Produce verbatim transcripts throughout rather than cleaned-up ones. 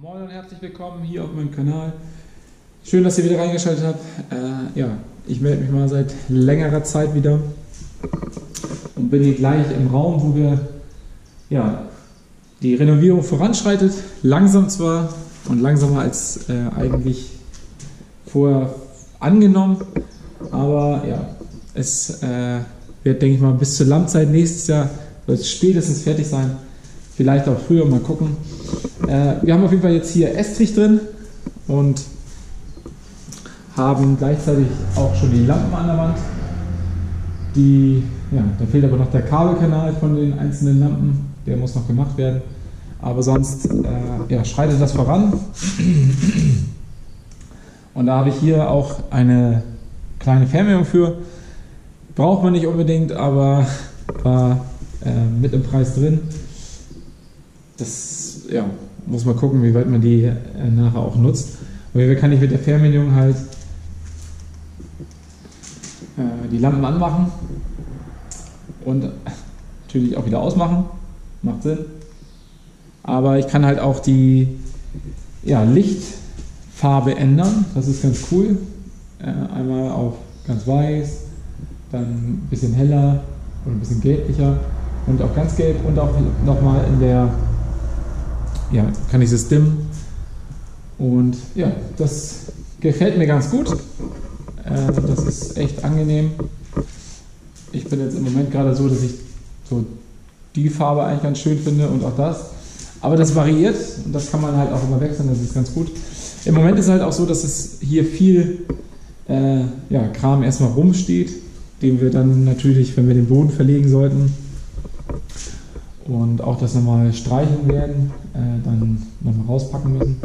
Moin und herzlich willkommen hier auf meinem Kanal. Schön, dass ihr wieder reingeschaltet habt. Äh, ja, ich melde mich mal seit längerer Zeit wieder und bin hier gleich im Raum, wo wir ja, die Renovierung voranschreitet. Langsam zwar und langsamer als äh, eigentlich vorher angenommen, aber ja, es äh, wird, denke ich mal, bis zur Lammzeit nächstes Jahr soll es spätestens fertig sein. Vielleicht auch früher, mal gucken. Äh, wir haben auf jeden Fall jetzt hier Estrich drin und haben gleichzeitig auch schon die Lampen an der Wand. Die, ja, da fehlt aber noch der Kabelkanal von den einzelnen Lampen, der muss noch gemacht werden. Aber sonst äh, ja, schreitet das voran. Und da habe ich hier auch eine kleine Fernwärmung für. Braucht man nicht unbedingt, aber war äh, mit im Preis drin. Das ja, muss man gucken, wie weit man die äh, nachher auch nutzt. Aber hier kann ich mit der Fernbedienung halt äh, die Lampen anmachen und natürlich auch wieder ausmachen. Macht Sinn. Aber ich kann halt auch die ja, Lichtfarbe ändern. Das ist ganz cool. Äh, einmal auf ganz weiß, dann ein bisschen heller und ein bisschen gelblicher und auch ganz gelb und auch nochmal in der. Ja, kann ich es dimmen und ja, das gefällt mir ganz gut. Äh, das ist echt angenehm. Ich bin jetzt im Moment gerade so, dass ich so die Farbe eigentlich ganz schön finde und auch das. Aber das variiert und das kann man halt auch immer wechseln, das ist ganz gut. Im Moment ist es halt auch so, dass es hier viel äh, ja, Kram erstmal rumsteht, den wir dann natürlich, wenn wir den Boden verlegen sollten, und auch das nochmal streichen werden, äh, dann nochmal rauspacken müssen.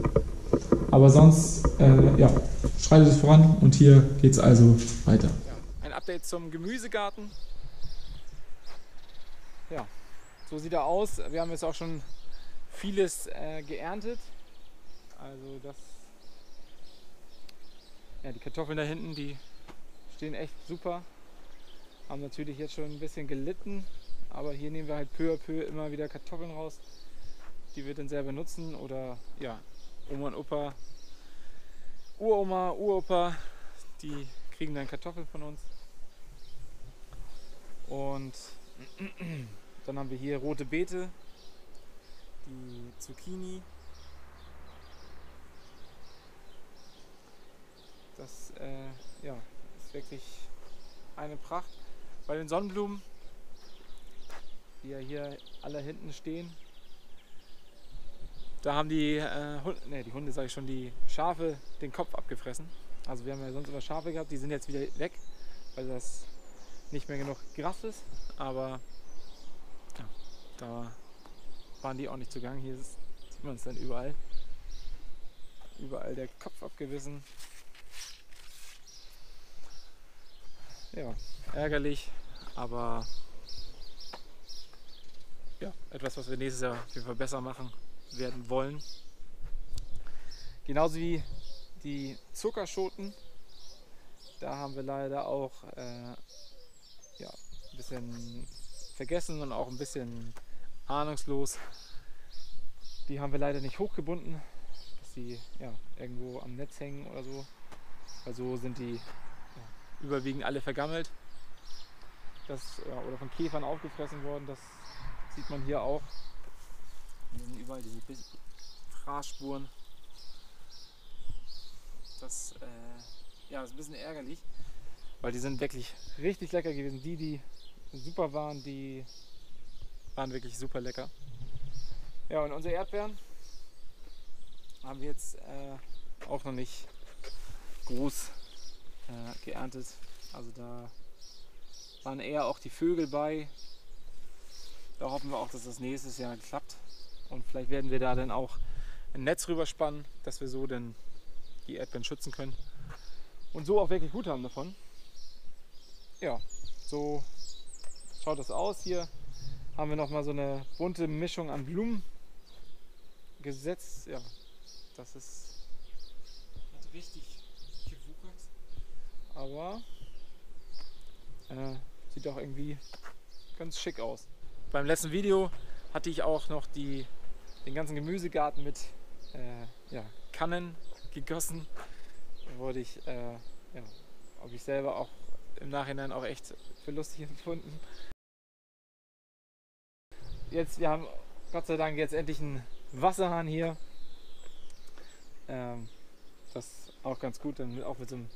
Aber sonst, äh, ja, schreitet es voran und hier geht es also weiter. Ja, ein Update zum Gemüsegarten. Ja, so sieht er aus. Wir haben jetzt auch schon vieles äh, geerntet. Also das, ja, die Kartoffeln da hinten, die stehen echt super. Haben natürlich jetzt schon ein bisschen gelitten. Aber hier nehmen wir halt peu à peu immer wieder Kartoffeln raus, die wir dann selber nutzen oder ja, Oma und Opa, Uroma, Uropa, die kriegen dann Kartoffeln von uns. Und dann haben wir hier rote Beete, die Zucchini. Das äh, ja, ist wirklich eine Pracht. Bei den Sonnenblumen, die ja hier alle hinten stehen. Da haben die, äh, Hunde, nee, die Hunde, sage ich schon, die Schafe den Kopf abgefressen. Also wir haben ja sonst immer Schafe gehabt, die sind jetzt wieder weg, weil das nicht mehr genug Gras ist. Aber ja, da waren die auch nicht zugange. Hier ist, sieht man es dann überall. Überall der Kopf abgewissen. Ja, ärgerlich, aber ja, etwas, was wir nächstes Jahr auf jeden Fall besser machen werden wollen. Genauso wie die Zuckerschoten. Da haben wir leider auch äh, ja, ein bisschen vergessen und auch ein bisschen ahnungslos. Die haben wir leider nicht hochgebunden, dass sie ja, irgendwo am Netz hängen oder so. Also sind die ja, überwiegend alle vergammelt das, ja, oder von Käfern aufgefressen worden. Das sieht man hier auch. Hier sind überall diese Fraßspuren. Das äh, ja, ist ein bisschen ärgerlich, weil die sind wirklich richtig lecker gewesen. Die, die super waren, die waren wirklich super lecker. Ja, und unsere Erdbeeren haben wir jetzt äh, auch noch nicht groß äh, geerntet. Also da waren eher auch die Vögel bei. Da hoffen wir auch, dass das nächstes Jahr klappt und vielleicht werden wir da dann auch ein Netz rüberspannen, dass wir so dann die Erdbeeren schützen können und so auch wirklich gut haben davon. Ja, so schaut das aus. Hier haben wir nochmal so eine bunte Mischung an Blumen gesetzt. Ja, das ist richtig gewuchert, aber äh, sieht auch irgendwie ganz schick aus. Beim letzten Video hatte ich auch noch die, den ganzen Gemüsegarten mit äh, ja, Kannen gegossen, wurde ich, äh, ja, habe ich selber auch im Nachhinein auch echt für lustig empfunden. Jetzt, wir haben Gott sei Dank jetzt endlich einen Wasserhahn hier. Ähm, das ist auch ganz gut, dann auch mit so einem,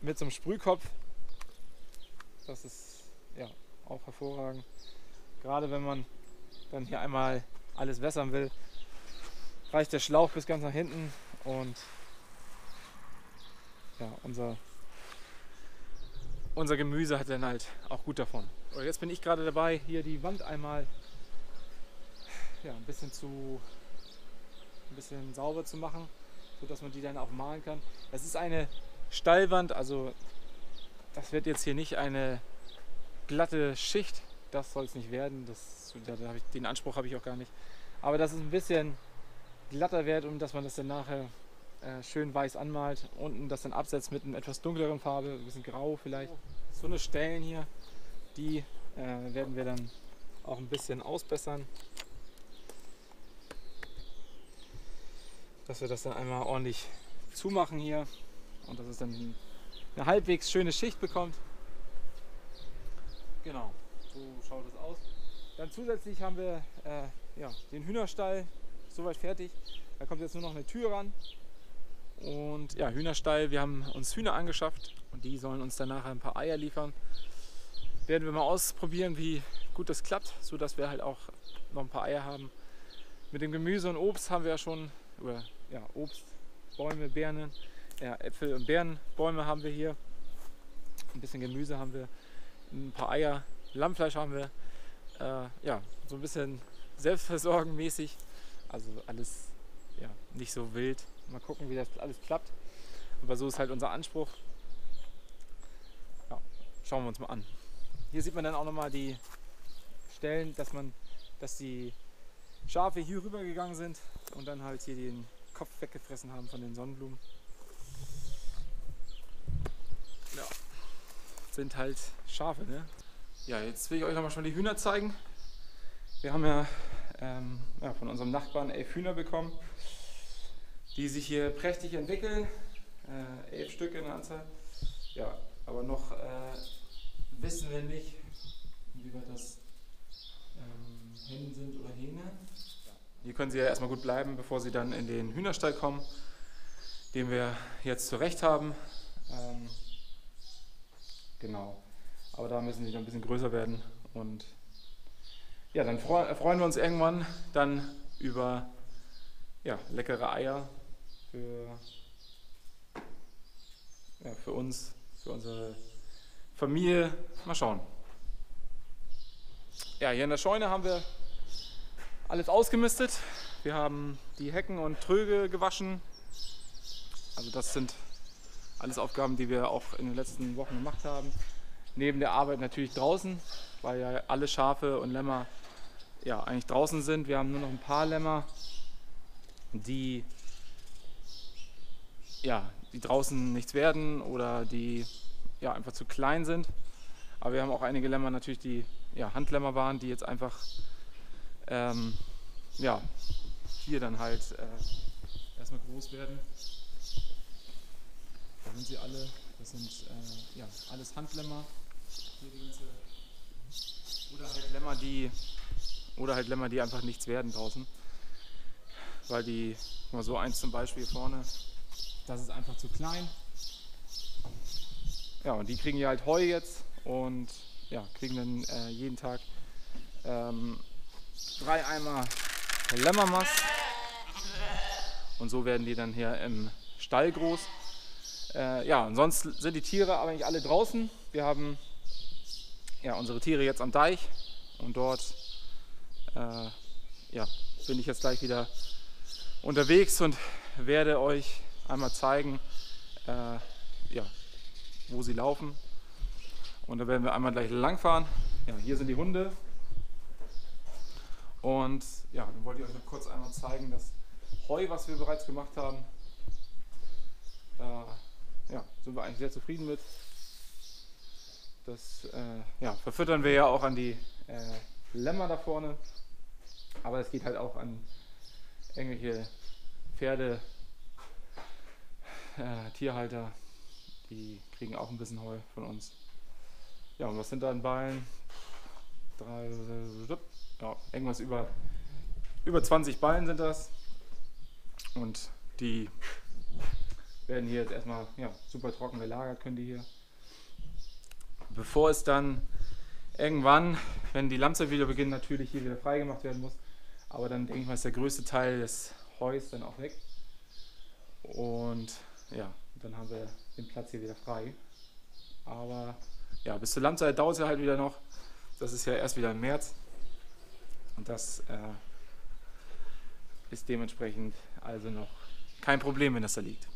mit so einem Sprühkopf. Das ist ja auch hervorragend. Gerade wenn man dann hier einmal alles wässern will, reicht der Schlauch bis ganz nach hinten und ja, unser, unser Gemüse hat dann halt auch gut davon. Und jetzt bin ich gerade dabei, hier die Wand einmal ja, ein bisschen zu ein bisschen sauber zu machen, sodass man die dann auch malen kann. Es ist eine Steilwand, also das wird jetzt hier nicht eine glatte Schicht, das soll es nicht werden, das, da, da hab ich, den Anspruch habe ich auch gar nicht. Aber dass es ein bisschen glatter wird, um dass man das dann nachher äh, schön weiß anmalt, unten das dann absetzt mit einer etwas dunkleren Farbe, ein bisschen grau vielleicht. So eine Stellen hier, die äh, werden wir dann auch ein bisschen ausbessern, dass wir das dann einmal ordentlich zumachen hier und dass es dann eine halbwegs schöne Schicht bekommt. Genau, so schaut es aus. Dann zusätzlich haben wir äh, ja, den Hühnerstall soweit fertig. Da kommt jetzt nur noch eine Tür ran. Und ja, Hühnerstall, wir haben uns Hühner angeschafft und die sollen uns dann nachher ein paar Eier liefern. Werden wir mal ausprobieren, wie gut das klappt, sodass wir halt auch noch ein paar Eier haben. Mit dem Gemüse und Obst haben wir ja schon, oder ja, Obst, Bäume, Birnen. Ja, Äpfel und Beerenbäume haben wir hier, ein bisschen Gemüse haben wir, ein paar Eier, Lammfleisch haben wir, äh, ja, so ein bisschen selbstversorgenmäßig, also alles ja, nicht so wild, mal gucken wie das alles klappt, aber so ist halt unser Anspruch, ja, schauen wir uns mal an. Hier sieht man dann auch nochmal die Stellen, dass, man, dass die Schafe hier rüber gegangen sind und dann halt hier den Kopf weggefressen haben von den Sonnenblumen. Ja, sind halt Schafe, ne? Ja, jetzt will ich euch nochmal schon die Hühner zeigen. Wir haben ja, ähm, ja von unserem Nachbarn elf Hühner bekommen, die sich hier prächtig entwickeln. Äh, elf Stück in der Anzahl. Ja, aber noch äh, wissen wir nicht, wie weit das ähm, Hennen sind oder Hähne. Hier können sie ja erstmal gut bleiben, bevor sie dann in den Hühnerstall kommen, den wir jetzt zurecht haben. Ähm, Genau, aber da müssen sie noch ein bisschen größer werden und ja, dann freuen wir uns irgendwann dann über ja, leckere Eier für, ja, für uns, für unsere Familie. Mal schauen. Ja, hier in der Scheune haben wir alles ausgemistet. Wir haben die Hecken und Tröge gewaschen. Also das sind alles Aufgaben, die wir auch in den letzten Wochen gemacht haben. Neben der Arbeit natürlich draußen, weil ja alle Schafe und Lämmer ja eigentlich draußen sind. Wir haben nur noch ein paar Lämmer, die, ja, die draußen nichts werden oder die ja, einfach zu klein sind. Aber wir haben auch einige Lämmer natürlich, die ja, Handlämmer waren, die jetzt einfach ähm, ja, hier dann halt äh, erstmal groß werden. Da sind sie alle, das sind äh, ja, alles Handlämmer, hier die ganze, oder halt Lämmer, die, oder halt Lämmer, die einfach nichts werden draußen, weil die, guck mal so eins zum Beispiel vorne, das ist einfach zu klein. Ja, und die kriegen ja halt Heu jetzt und ja, kriegen dann äh, jeden Tag ähm, drei Eimer Lämmermast und so werden die dann hier im Stall groß. Äh, ja, und sonst sind die Tiere aber nicht alle draußen. Wir haben ja, unsere Tiere jetzt am Deich und dort äh, ja, bin ich jetzt gleich wieder unterwegs und werde euch einmal zeigen, äh, ja, wo sie laufen. Und da werden wir einmal gleich langfahren. Ja, hier sind die Hunde. Und ja, dann wollte ich euch noch kurz einmal zeigen, das Heu, was wir bereits gemacht haben. Da ja, sind wir eigentlich sehr zufrieden mit. Das äh, ja, verfüttern wir ja auch an die äh, Lämmer da vorne, aber es geht halt auch an irgendwelche Pferde, äh, Tierhalter, die kriegen auch ein bisschen Heu von uns. Ja, und was sind da in Ballen? Drei, ja, irgendwas über, über zwanzig Ballen sind das. Und die werden hier jetzt erstmal, ja, super trocken gelagert, können die hier. Bevor es dann irgendwann, wenn die Lampe wieder beginnt, natürlich hier wieder freigemacht werden muss. Aber dann denke ich mal, ist der größte Teil des Heus dann auch weg. Und ja, dann haben wir den Platz hier wieder frei. Aber ja, bis zur Lammzeit dauert es ja halt wieder noch. Das ist ja erst wieder im März. Und das äh, ist dementsprechend also noch kein Problem, wenn das da liegt.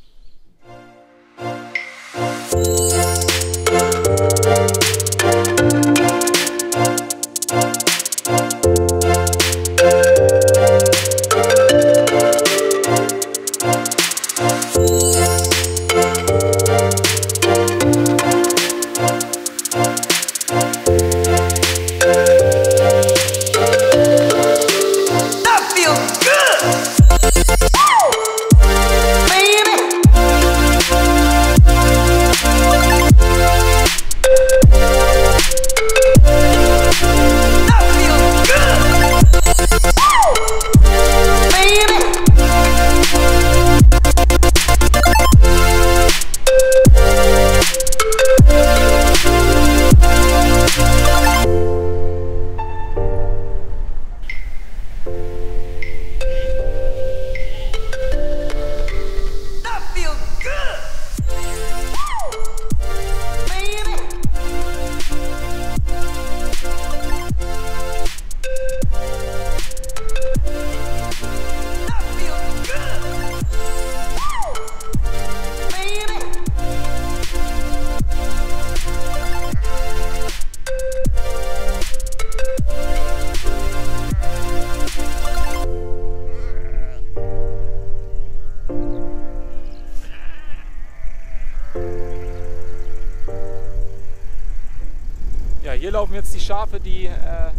Ja, hier laufen jetzt die Schafe, die äh,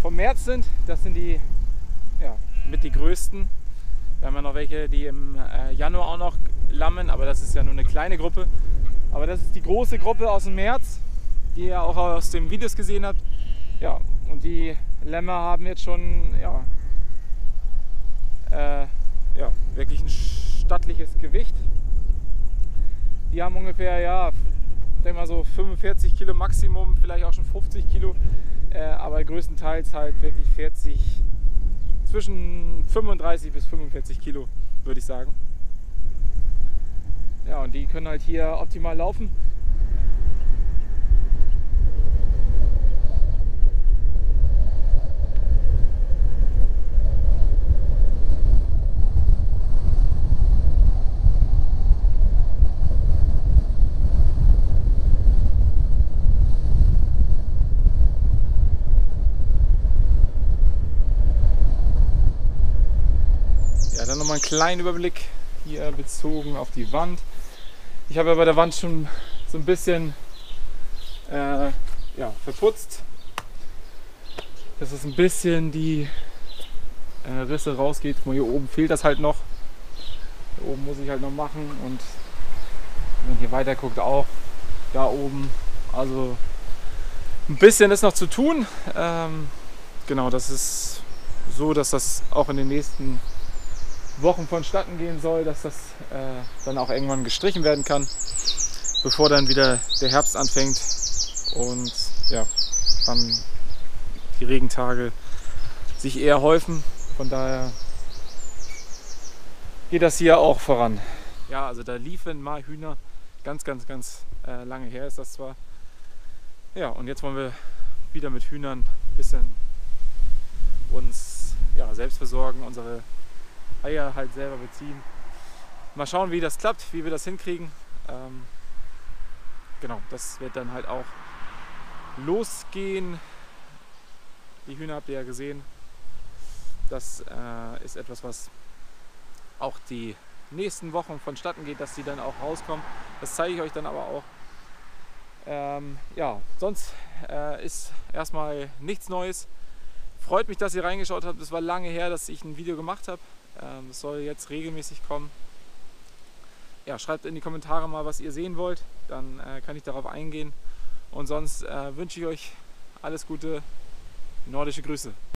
vom März sind. Das sind die, ja, mit die größten. Wir haben ja noch welche, die im äh, Januar auch noch lammen, aber das ist ja nur eine kleine Gruppe. Aber das ist die große Gruppe aus dem März, die ihr auch aus den Videos gesehen habt. Ja, und die Lämmer haben jetzt schon, ja, äh, ja, wirklich ein stattliches Gewicht. Die haben ungefähr, ja, ich denke mal so fünfundvierzig Kilo Maximum, vielleicht auch schon fünfzig Kilo, äh, aber größtenteils halt wirklich vierzig, zwischen fünfunddreißig bis fünfundvierzig Kilo, würde ich sagen. Ja, und die können halt hier optimal laufen. Nochmal einen kleinen Überblick hier bezogen auf die Wand. Ich habe ja bei der Wand schon so ein bisschen äh, ja, verputzt, dass es ein bisschen die äh, Risse rausgeht. Hier oben fehlt das halt noch. Hier oben muss ich halt noch machen, und wenn man hier weiter guckt, auch da oben. Also ein bisschen ist noch zu tun. Ähm, genau, das ist so, dass das auch in den nächsten Wochen vonstatten gehen soll, dass das äh, dann auch irgendwann gestrichen werden kann, bevor dann wieder der Herbst anfängt und ja, dann die Regentage sich eher häufen. Von daher geht das hier auch voran. Ja, also da liefen mal Hühner, ganz, ganz, ganz äh, lange her ist das zwar. Ja, und jetzt wollen wir wieder mit Hühnern ein bisschen uns, ja, selbst versorgen, unsere Eier halt selber beziehen. Mal schauen, wie das klappt, wie wir das hinkriegen. Ähm, genau, das wird dann halt auch losgehen. Die Hühner habt ihr ja gesehen. Das äh, ist etwas, was auch die nächsten Wochen vonstatten geht, dass die dann auch rauskommen. Das zeige ich euch dann aber auch. Ähm, ja, sonst äh, ist erstmal nichts Neues. Freut mich, dass ihr reingeschaut habt. Es war lange her, dass ich ein Video gemacht habe. Es soll jetzt regelmäßig kommen. Ja, schreibt in die Kommentare mal, was ihr sehen wollt. Dann äh, kann ich darauf eingehen. Und sonst äh, wünsche ich euch alles Gute. Nordische Grüße.